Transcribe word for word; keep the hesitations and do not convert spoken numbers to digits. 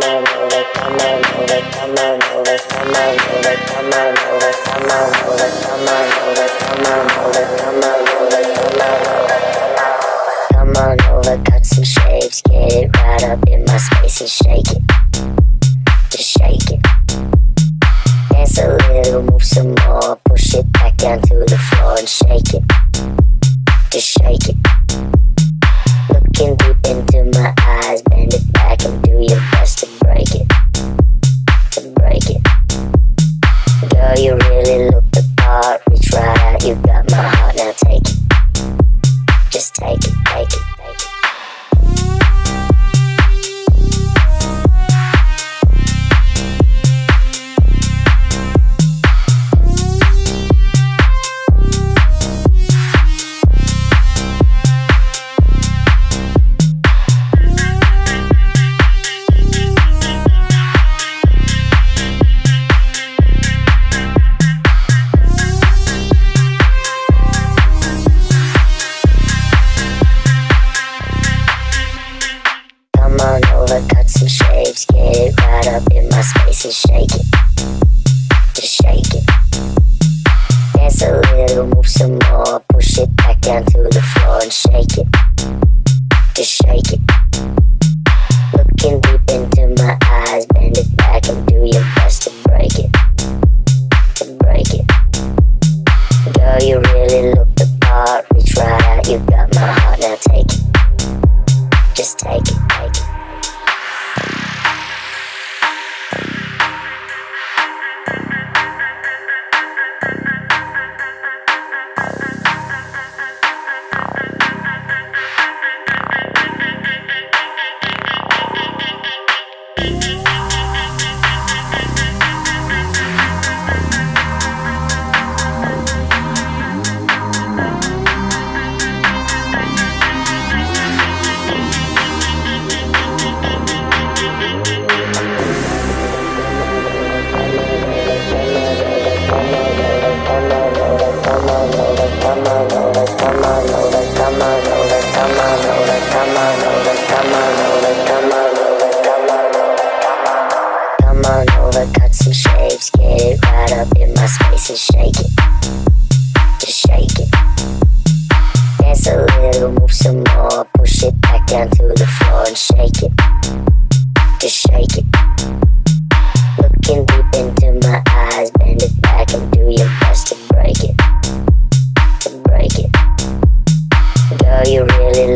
You really